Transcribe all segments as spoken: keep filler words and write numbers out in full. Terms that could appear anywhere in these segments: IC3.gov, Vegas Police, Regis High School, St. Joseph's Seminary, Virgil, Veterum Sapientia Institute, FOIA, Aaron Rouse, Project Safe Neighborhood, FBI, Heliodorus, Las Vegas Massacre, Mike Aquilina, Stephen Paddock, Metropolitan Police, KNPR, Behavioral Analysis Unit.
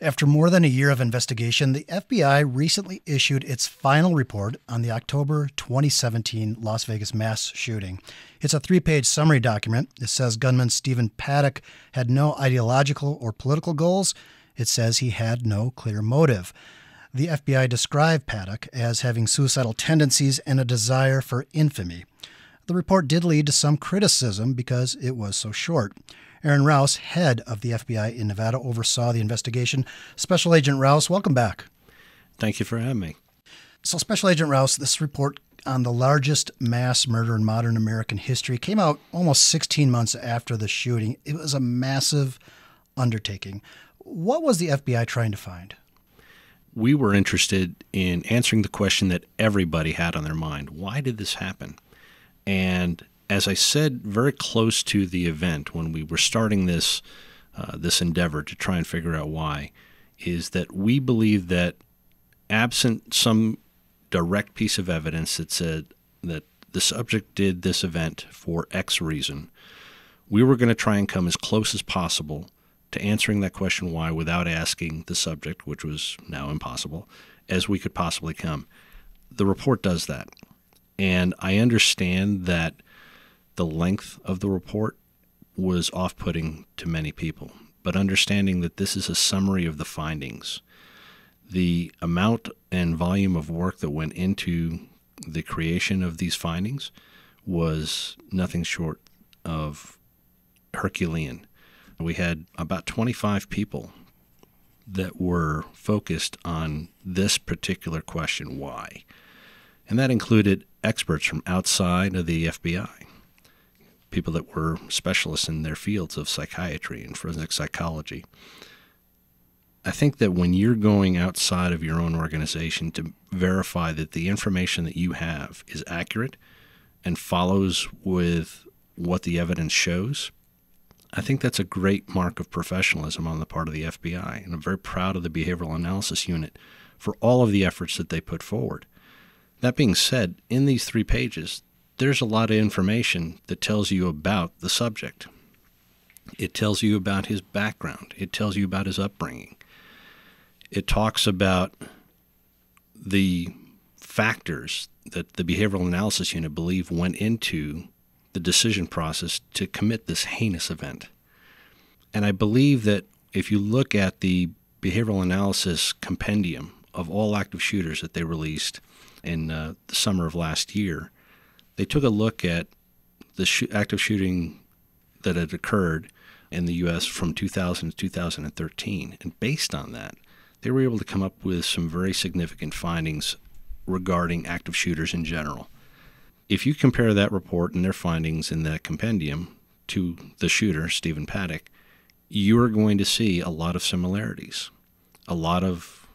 After more than a year of investigation, the F B I recently issued its final report on the October twenty seventeen Las Vegas mass shooting. It's a three-page summary document. It says gunman Stephen Paddock had no ideological or political goals. It says he had no clear motive. The F B I described Paddock as having suicidal tendencies and a desire for infamy. The report did lead to some criticism because it was so short. Aaron Rouse, head of the F B I in Nevada, oversaw the investigation. Special Agent Rouse, welcome back. Thank you for having me. So, Special Agent Rouse, this report on the largest mass murder in modern American history came out almost sixteen months after the shooting. It was a massive undertaking. What was the F B I trying to find? We were interested in answering the question that everybody had on their mind. Why did this happen? And as I said, very close to the event when we were starting this uh, this endeavor to try and figure out why, is that we believe that absent some direct piece of evidence that said that the subject did this event for X reason, we were going to try and come as close as possible to answering that question why without asking the subject, which was now impossible, as we could possibly come. The report does that. And I understand that the length of the report was off-putting to many people, but understanding that this is a summary of the findings, the amount and volume of work that went into the creation of these findings was nothing short of Herculean. We had about twenty-five people that were focused on this particular question, why? And that included experts from outside of the F B I. People that were specialists in their fields of psychiatry and forensic psychology. I think that when you're going outside of your own organization to verify that the information that you have is accurate and follows with what the evidence shows, I think that's a great mark of professionalism on the part of the F B I. And I'm very proud of the Behavioral Analysis Unit for all of the efforts that they put forward. That being said, in these three pages, there's a lot of information that tells you about the subject. It tells you about his background. It tells you about his upbringing. It talks about the factors that the Behavioral Analysis Unit believe went into the decision process to commit this heinous event. And I believe that if you look at the Behavioral Analysis Compendium of all active shooters that they released in uh, the summer of last year, they took a look at the sh active shooting that had occurred in the U S from two thousand to two thousand thirteen. And based on that, they were able to come up with some very significant findings regarding active shooters in general. If you compare that report and their findings in that compendium to the shooter, Stephen Paddock, you're going to see a lot of similarities, a lot of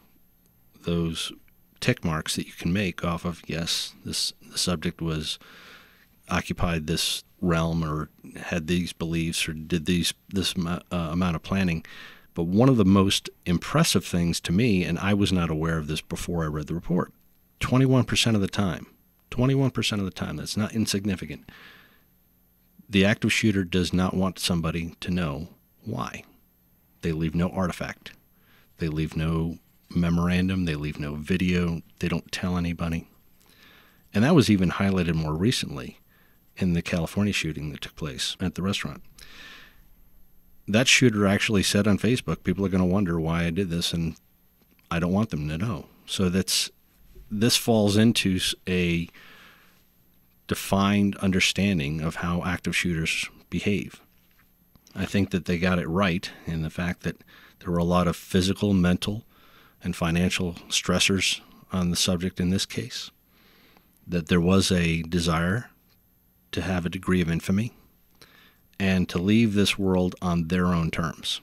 those tick marks that you can make off of, yes, this the subject was occupied this realm or had these beliefs or did these this uh, amount of planning. But one of the most impressive things to me, and I was not aware of this before I read the report, twenty-one percent of the time, twenty-one percent of the time, that's not insignificant, the active shooter does not want somebody to know why. They leave no artifact. They leave no memorandum, they leave no video, they don't tell anybody. And that was even highlighted more recently in the California shooting that took place at the restaurant. That shooter actually said on Facebook, people are going to wonder why I did this and I don't want them to know. So that's this falls into a defined understanding of how active shooters behave. I think that they got it right in the fact that there were a lot of physical, mental, and financial stressors on the subject in this case, that there was a desire to have a degree of infamy and to leave this world on their own terms.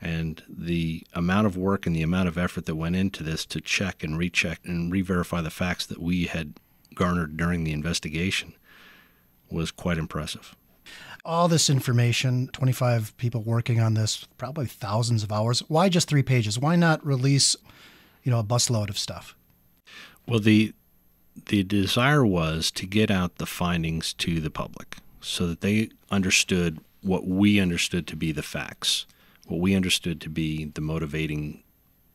And the amount of work and the amount of effort that went into this to check and recheck and re-verify the facts that we had garnered during the investigation was quite impressive. All this information, twenty-five people working on this, probably thousands of hours. Why just three pages? Why not release, you know, a busload of stuff? Well, the the desire was to get out the findings to the public so that they understood what we understood to be the facts, what we understood to be the motivating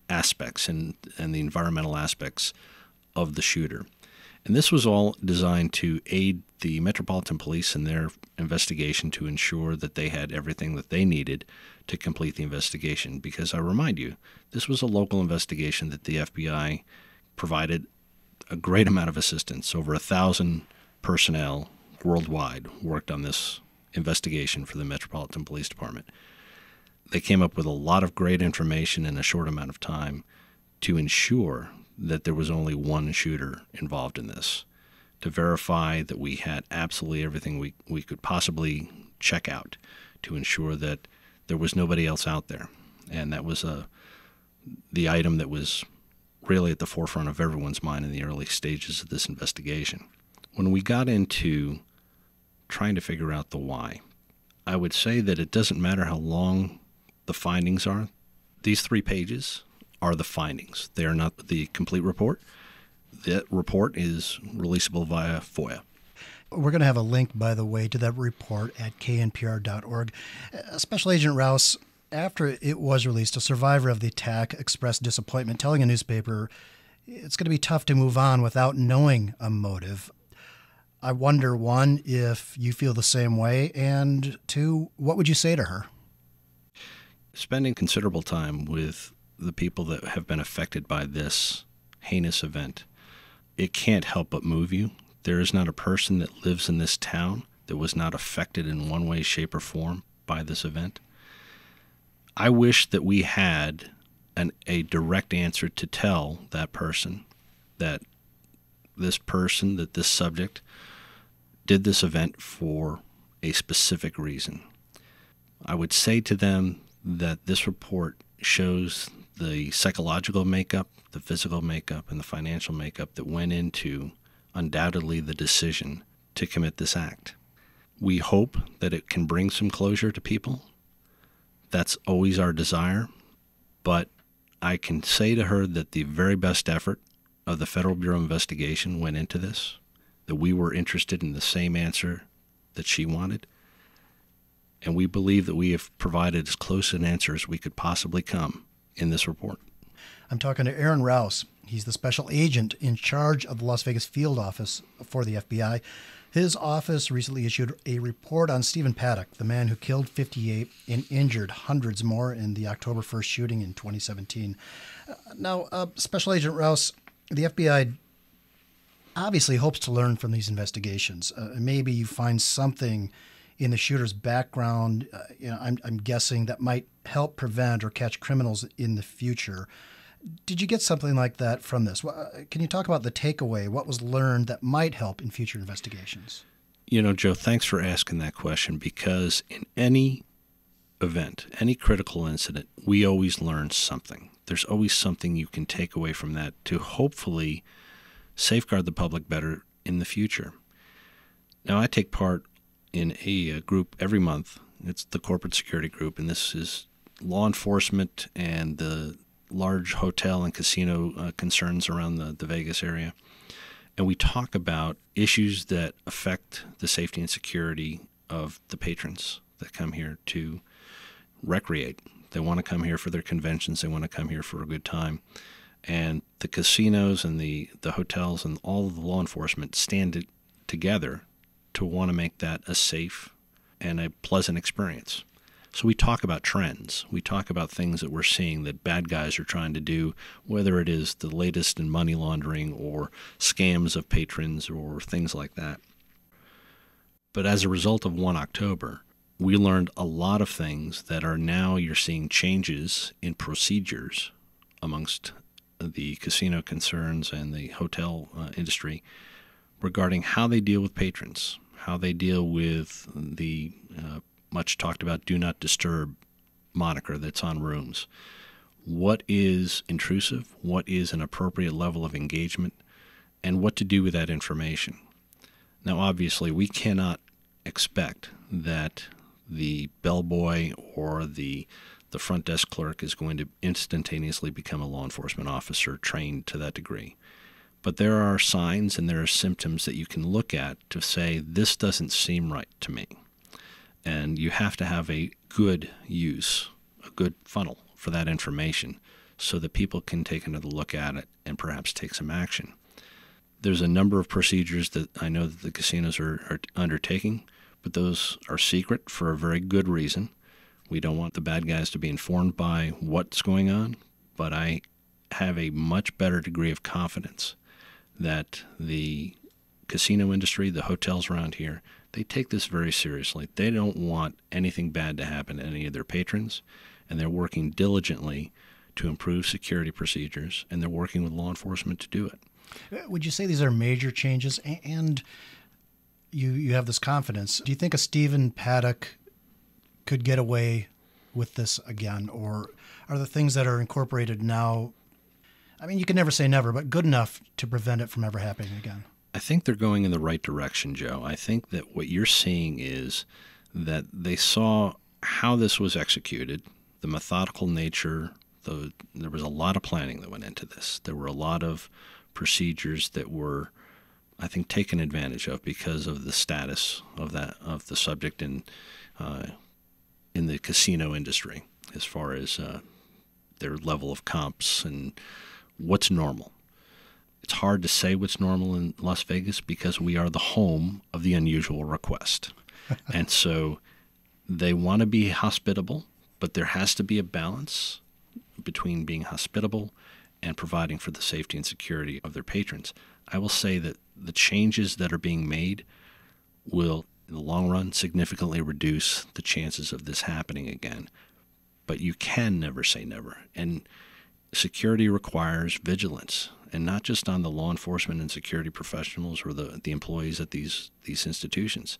aspects and, and the environmental aspects of the shooter. And this was all designed to aid the Metropolitan Police in their investigation to ensure that they had everything that they needed to complete the investigation. Because I remind you, this was a local investigation that the F B I provided a great amount of assistance. Over a thousand personnel worldwide worked on this investigation for the Metropolitan Police Department. They came up with a lot of great information in a short amount of time to ensure that there was only one shooter involved in this, to verify that we had absolutely everything we, we could possibly check out to ensure that there was nobody else out there. And that was a, the item that was really at the forefront of everyone's mind in the early stages of this investigation. When we got into trying to figure out the why, I would say that it doesn't matter how long the findings are. These three pages are the findings. They are not the complete report. That report is releasable via FOIA. We're going to have a link, by the way, to that report at K N P R dot org. Special Agent Rouse, after it was released, a survivor of the attack expressed disappointment, telling a newspaper it's going to be tough to move on without knowing a motive. I wonder, one, if you feel the same way, and two, what would you say to her? Spending considerable time with the people that have been affected by this heinous event, it can't help but move you. There is not a person that lives in this town that was not affected in one way, shape, or form by this event. I wish that we had an, a direct answer to tell that person that this person, that this subject did this event for a specific reason. I would say to them that this report shows the psychological makeup, the physical makeup, and the financial makeup that went into undoubtedly the decision to commit this act. We hope that it can bring some closure to people. That's always our desire. But I can say to her that the very best effort of the Federal Bureau of Investigation went into this, that we were interested in the same answer that she wanted. And we believe that we have provided as close an answer as we could possibly come in this report. I'm talking to Aaron Rouse. He's the special agent in charge of the Las Vegas field office for the F B I. His office recently issued a report on Stephen Paddock, the man who killed fifty-eight and injured hundreds more in the October first shooting in twenty seventeen. Now, uh, Special Agent Rouse, the F B I obviously hopes to learn from these investigations. Uh, maybe you find something in the shooter's background, uh, you know, I'm, I'm guessing that might help prevent or catch criminals in the future. Did you get something like that from this? Can you talk about the takeaway? What was learned that might help in future investigations? You know, Joe, thanks for asking that question, because in any event, any critical incident, we always learn something. There's always something you can take away from that to hopefully safeguard the public better in the future. Now, I take part in a, a group every month. It's the corporate security group, and this is law enforcement and the large hotel and casino uh, concerns around the, the Vegas area. And we talk about issues that affect the safety and security of the patrons that come here to recreate. They want to come here for their conventions. They want to come here for a good time. And the casinos and the, the hotels and all of the law enforcement stand together to want to make that a safe and a pleasant experience. So we talk about trends. We talk about things that we're seeing that bad guys are trying to do, whether it is the latest in money laundering or scams of patrons or things like that. But as a result of one October, we learned a lot of things that are now you're seeing changes in procedures amongst the casino concerns and the hotel uh, industry regarding how they deal with patrons, how they deal with the uh, much talked about do not disturb moniker that's on rooms. What is intrusive? What is an appropriate level of engagement? And what to do with that information? Now, obviously, we cannot expect that the bellboy or the the front desk clerk is going to instantaneously become a law enforcement officer trained to that degree. But there are signs and there are symptoms that you can look at to say, this doesn't seem right to me. And you have to have a good use, a good funnel for that information so that people can take another look at it and perhaps take some action. There's a number of procedures that I know that the casinos are, are undertaking, but those are secret for a very good reason. We don't want the bad guys to be informed by what's going on, but I have a much better degree of confidence that the casino industry, the hotels around here, they take this very seriously. They don't want anything bad to happen to any of their patrons, and they're working diligently to improve security procedures, and they're working with law enforcement to do it. Would you say these are major changes? And you, you have this confidence. Do you think a Stephen Paddock could get away with this again, or are the things that are incorporated now, I mean, you can never say never, but good enough to prevent it from ever happening again? I think they're going in the right direction, Joe. I think that what you're seeing is that they saw how this was executed, the methodical nature. The, there was a lot of planning that went into this. There were a lot of procedures that were, I think, taken advantage of because of the status of that of the subject in uh, in the casino industry, as far as uh, their level of comps and what's normal. It's hard to say what's normal in Las Vegas because we are the home of the unusual request. And so they want to be hospitable, but there has to be a balance between being hospitable and providing for the safety and security of their patrons. I will say that the changes that are being made will, in the long run, significantly reduce the chances of this happening again. But you can never say never. And security requires vigilance, and not just on the law enforcement and security professionals or the, the employees at these, these institutions.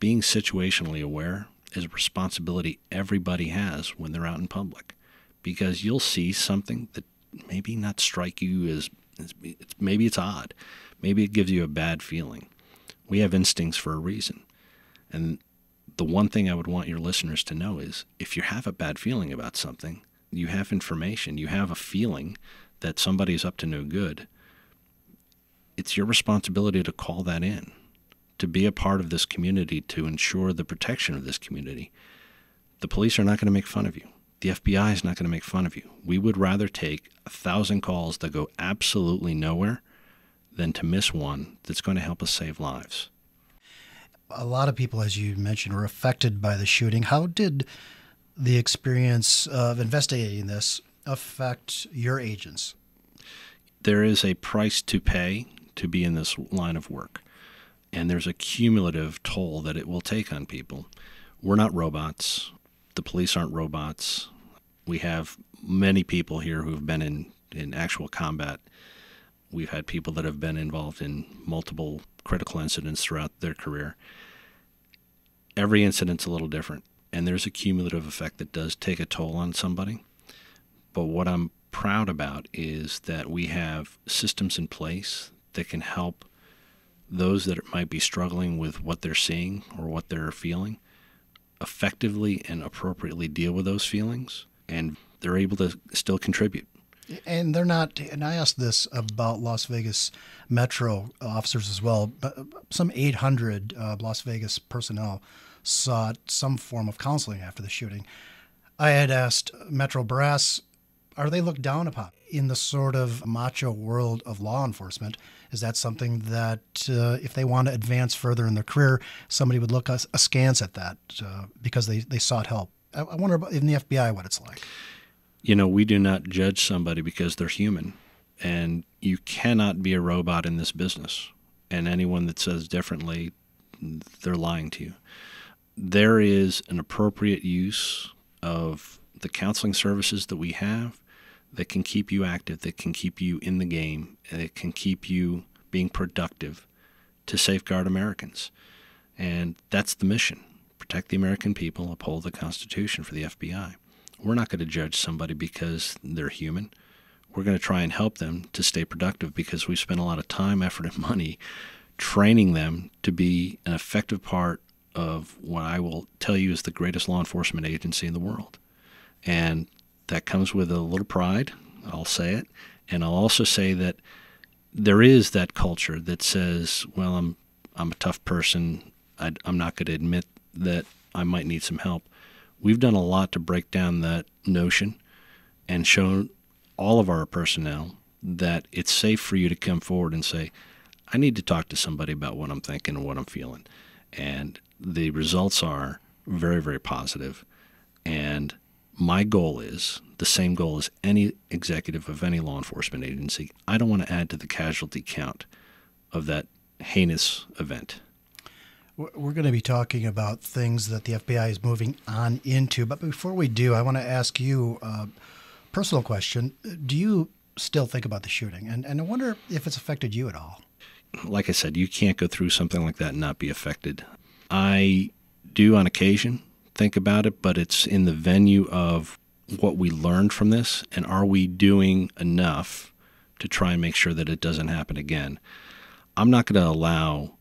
Being situationally aware is a responsibility everybody has when they're out in public, because you'll see something that maybe not strike you as, as it's, maybe it's odd. Maybe it gives you a bad feeling. We have instincts for a reason. And the one thing I would want your listeners to know is if you have a bad feeling about something, you have information, you have a feeling that somebody's up to no good, it's your responsibility to call that in, to be a part of this community, to ensure the protection of this community. The police are not going to make fun of you. The F B I is not going to make fun of you. We would rather take a thousand calls that go absolutely nowhere than to miss one that's going to help us save lives. A lot of people, as you mentioned, were affected by the shooting. How did the experience of investigating this affect your agents? There is a price to pay to be in this line of work, and there's a cumulative toll that it will take on people. We're not robots. The police aren't robots. We have many people here who have been in, in actual combat. We've had people that have been involved in multiple critical incidents throughout their career. Every incident's a little different. And there's a cumulative effect that does take a toll on somebody. But what I'm proud about is that we have systems in place that can help those that might be struggling with what they're seeing or what they're feeling effectively and appropriately deal with those feelings, and they're able to still contribute. And they're not, and I asked this about Las Vegas Metro officers as well, but some eight hundred uh, Las Vegas personnel sought some form of counseling after the shooting. I had asked Metro Brass, are they looked down upon in the sort of macho world of law enforcement? Is that something that uh, if they want to advance further in their career, somebody would look askance at that uh, because they, they sought help? I, I wonder about in the F B I what it's like. You know, we do not judge somebody because they're human, and you cannot be a robot in this business. And anyone that says differently, they're lying to you. There is an appropriate use of the counseling services that we have that can keep you active, that can keep you in the game, and it can keep you being productive to safeguard Americans. And that's the mission. Protect the American people, uphold the Constitution for the F B I. We're not going to judge somebody because they're human. We're going to try and help them to stay productive because we've spent a lot of time, effort, and money training them to be an effective part of what I will tell you is the greatest law enforcement agency in the world. And that comes with a little pride, I'll say it. And I'll also say that there is that culture that says, well, I'm, I'm a tough person. I, I'm not going to admit that I might need some help. We've done a lot to break down that notion and shown all of our personnel that it's safe for you to come forward and say, I need to talk to somebody about what I'm thinking and what I'm feeling. And the results are very, very positive. And my goal is the same goal as any executive of any law enforcement agency. I don't want to add to the casualty count of that heinous event. We're going to be talking about things that the F B I is moving on into. But before we do, I want to ask you a personal question. Do you still think about the shooting? And, and I wonder if it's affected you at all. Like I said, you can't go through something like that and not be affected. I do on occasion think about it, but it's in the venue of what we learned from this, and are we doing enough to try and make sure that it doesn't happen again? I'm not going to allow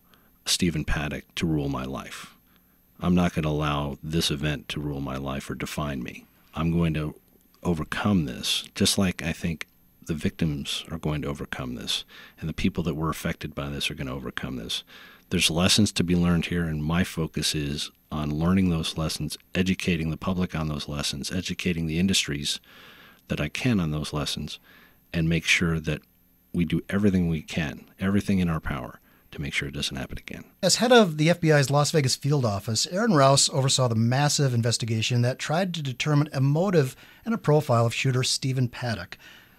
Stephen Paddock to rule my life. I'm not going to allow this event to rule my life or define me. I'm going to overcome this, just like I think the victims are going to overcome this, and the people that were affected by this are going to overcome this. There's lessons to be learned here, and my focus is on learning those lessons, educating the public on those lessons, educating the industries that I can on those lessons, and make sure that we do everything we can, everything in our power, to make sure it doesn't happen again. As head of the F B I's Las Vegas field office, Aaron Rouse oversaw the massive investigation that tried to determine a motive and a profile of shooter Stephen Paddock.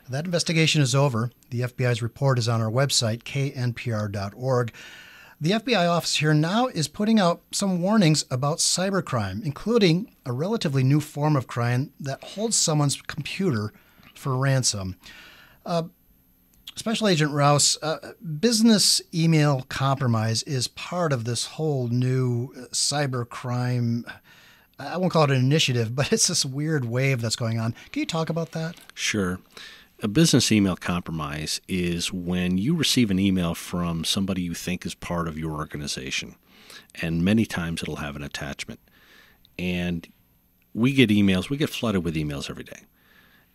That investigation is over. The F B I's report is on our website, K N P R dot org. The F B I office here now is putting out some warnings about cybercrime, including a relatively new form of crime that holds someone's computer for ransom. Uh, Special Agent Rouse, uh, business email compromise is part of this whole new cybercrime. I won't call it an initiative, but it's this weird wave that's going on. Can you talk about that? Sure. A business email compromise is when you receive an email from somebody you think is part of your organization, and many times it'll have an attachment. And we get emails, we get flooded with emails every day.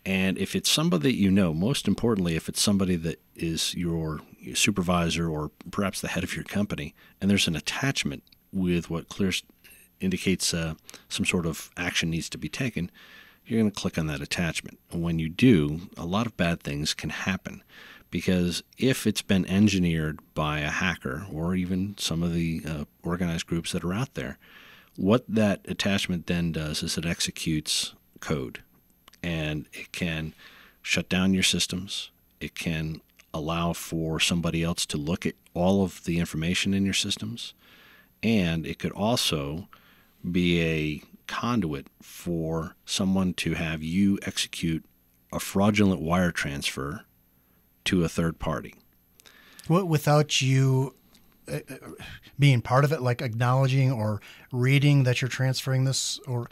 And if it's somebody that you know, most importantly, if it's somebody that is your supervisor or perhaps the head of your company, and there's an attachment with what clears, indicates uh, some sort of action needs to be taken, you're going to click on that attachment. And when you do, a lot of bad things can happen, because if it's been engineered by a hacker or even some of the uh, organized groups that are out there, what that attachment then does is it executes code, and it can shut down your systems. It can allow for somebody else to look at all of the information in your systems, and it could also be a conduit for someone to have you execute a fraudulent wire transfer to a third party. What, without you uh, being part of it, like acknowledging or reading that you're transferring this? Or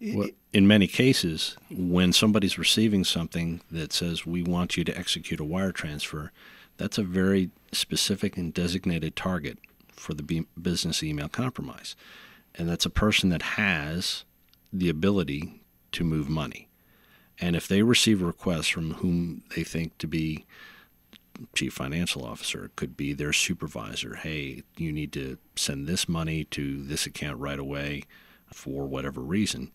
well, in many cases, when somebody's receiving something that says, we want you to execute a wire transfer, that's a very specific and designated target for the business email compromise. And that's a person that has the ability to move money. And if they receive requests from whom they think to be chief financial officer, it could be their supervisor, hey, you need to send this money to this account right away for whatever reason.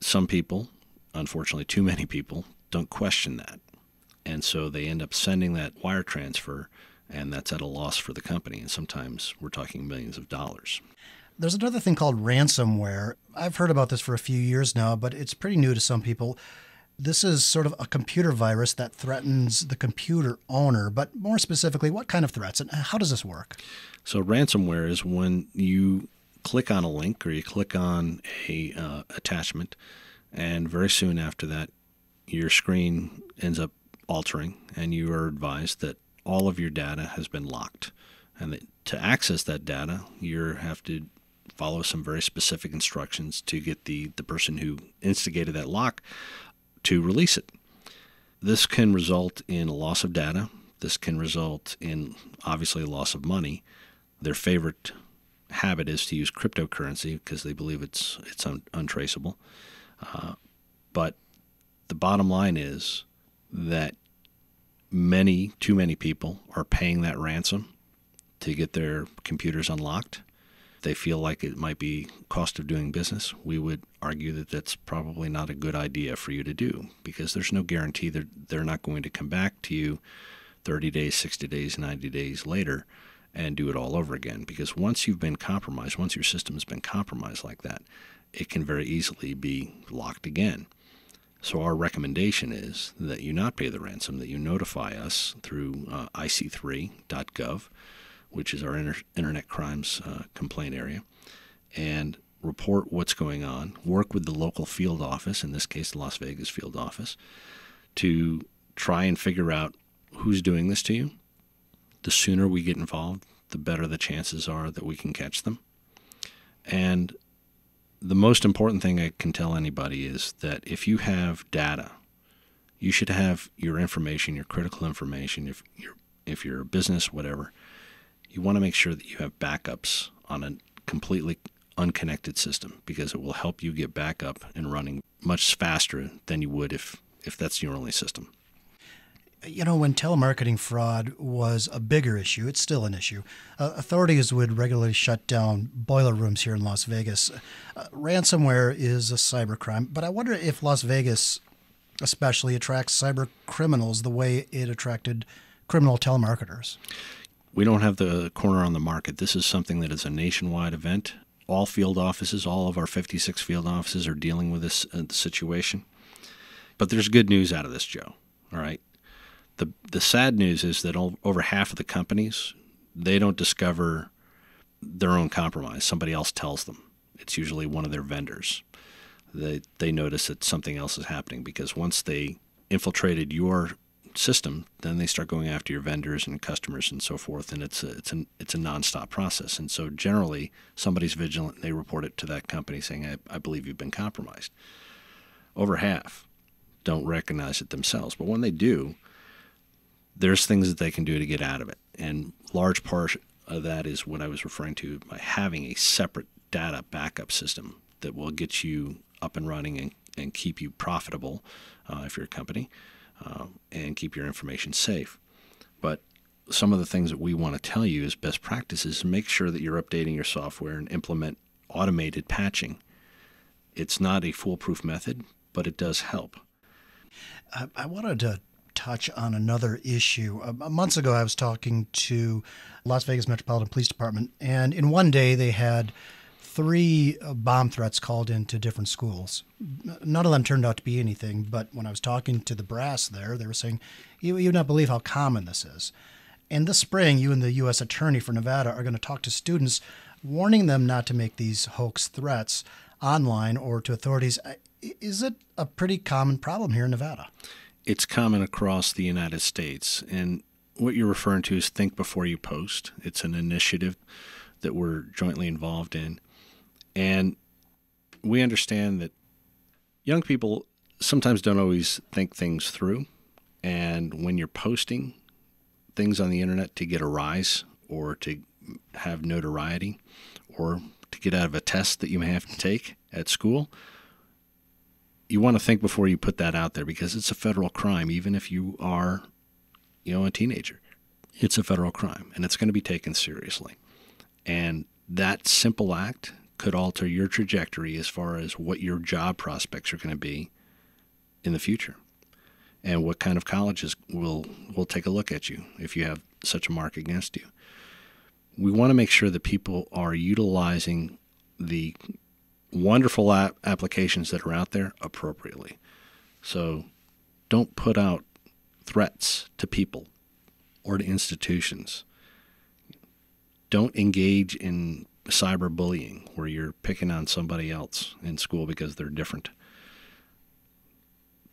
Some people, unfortunately too many people, don't question that. And so they end up sending that wire transfer, and that's at a loss for the company. And sometimes we're talking millions of dollars. There's another thing called ransomware. I've heard about this for a few years now, but it's pretty new to some people. This is sort of a computer virus that threatens the computer owner, but more specifically, what kind of threats and how does this work? So ransomware is when you click on a link or you click on a uh, attachment, and very soon after that, your screen ends up altering and you are advised that all of your data has been locked. And that to access that data, you have to follow some very specific instructions to get the, the person who instigated that lock to release it. This can result in a loss of data. This can result in, obviously, loss of money. Their favorite habit is to use cryptocurrency because they believe it's, it's un untraceable. Uh, but the bottom line is that many, too many people are paying that ransom to get their computers unlocked. they feel like it might be cost of doing business, we would argue that that's probably not a good idea for you to do, because there's no guarantee that they're, they're not going to come back to you thirty days, sixty days, ninety days later and do it all over again. Because once you've been compromised, once your system's been compromised like that, it can very easily be locked again. So our recommendation is that you not pay the ransom, that you notify us through uh, I C three dot gov, which is our inter Internet Crimes uh, complaint area, and report what's going on. Work with the local field office, in this case the Las Vegas field office, to try and figure out who's doing this to you. The sooner we get involved, the better the chances are that we can catch them. And the most important thing I can tell anybody is that if you have data, you should have your information, your critical information, if you're, if you're a business, whatever. You want to make sure that you have backups on a completely unconnected system, because it will help you get back up and running much faster than you would if, if that's your only system. You know, when telemarketing fraud was a bigger issue, it's still an issue, uh, authorities would regularly shut down boiler rooms here in Las Vegas. Uh, ransomware is a cybercrime, but I wonder if Las Vegas especially attracts cyber criminals the way it attracted criminal telemarketers. We don't have the corner on the market. This is something that is a nationwide event. All field offices, all of our fifty-six field offices are dealing with this uh, situation. But there's good news out of this, Joe, all right? The, the sad news is that all, over half of the companies, they don't discover their own compromise. Somebody else tells them. It's usually one of their vendors. They, they notice that something else is happening, because once they infiltrated your system, then they start going after your vendors and customers and so forth, and it's a, it's an, it's a nonstop process. And so generally, somebody's vigilant, and they report it to that company saying, I, I believe you've been compromised. Over half don't recognize it themselves. But when they do, there's things that they can do to get out of it. And large part of that is what I was referring to by having a separate data backup system that will get you up and running and, and keep you profitable uh, if you're a company, uh, and keep your information safe. But some of the things that we want to tell you as best practices, make sure that you're updating your software and implement automated patching. It's not a foolproof method, but it does help. I, I wanted to touch on another issue. Uh, months ago, I was talking to Las Vegas Metropolitan Police Department, and in one day they had three uh, bomb threats called into different schools. None of them turned out to be anything, but when I was talking to the brass there, they were saying, you, you would not believe how common this is. And this spring, you and the U S Attorney for Nevada are going to talk to students, warning them not to make these hoax threats online or to authorities. Is it a pretty common problem here in Nevada? It's common across the United States, and what you're referring to is Think Before You Post. It's an initiative that we're jointly involved in, and we understand that young people sometimes don't always think things through, and when you're posting things on the internet to get a rise or to have notoriety or to get out of a test that you may have to take at school, you want to think before you put that out there, because it's a federal crime. Even if you are, you know, a teenager, it's a federal crime, and it's going to be taken seriously. And that simple act could alter your trajectory as far as what your job prospects are going to be in the future, and what kind of colleges will, will take a look at you if you have such a mark against you. We want to make sure that people are utilizing the wonderful app applications that are out there appropriately. So don't put out threats to people or to institutions. Don't engage in cyberbullying where you're picking on somebody else in school because they're different.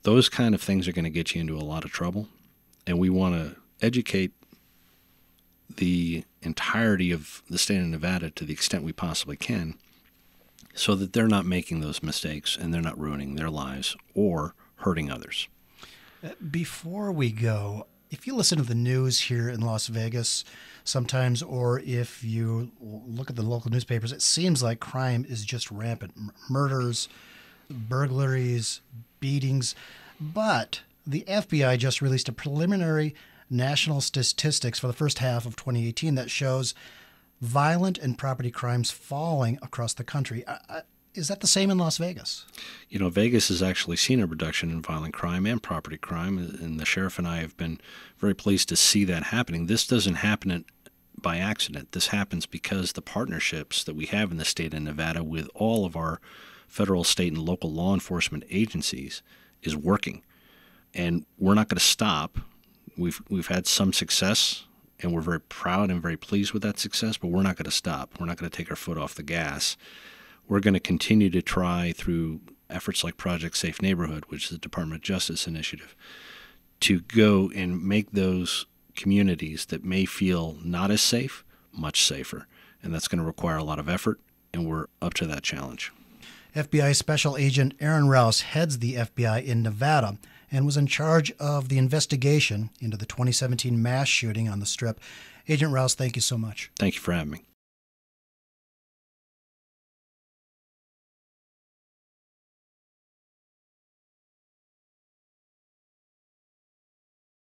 Those kind of things are going to get you into a lot of trouble, and we want to educate the entirety of the state of Nevada to the extent we possibly can, so that they're not making those mistakes and they're not ruining their lives or hurting others. Before we go, if you listen to the news here in Las Vegas sometimes, or if you look at the local newspapers, it seems like crime is just rampant. Murders, burglaries, beatings. But the F B I just released a preliminary national statistics for the first half of twenty eighteen that shows violent and property crimes falling across the country. I, I, Is that the same in Las Vegas? You know, Vegas has actually seen a reduction in violent crime and property crime, and the sheriff and I have been very pleased to see that happening. This doesn't happen by accident. This happens because the partnerships that we have in the state of Nevada with all of our federal, state, and local law enforcement agencies is working. And we're not going to stop. We've, we've had some success, and we're very proud and very pleased with that success, but we're not going to stop. We're not going to take our foot off the gas. We're going to continue to try through efforts like Project Safe Neighborhood, which is the Department of Justice initiative, to go and make those communities that may feel not as safe much safer. And that's going to require a lot of effort, and we're up to that challenge. F B I Special Agent Aaron Rouse heads the F B I in Nevada and was in charge of the investigation into the twenty seventeen mass shooting on the Strip. Agent Rouse, thank you so much. Thank you for having me.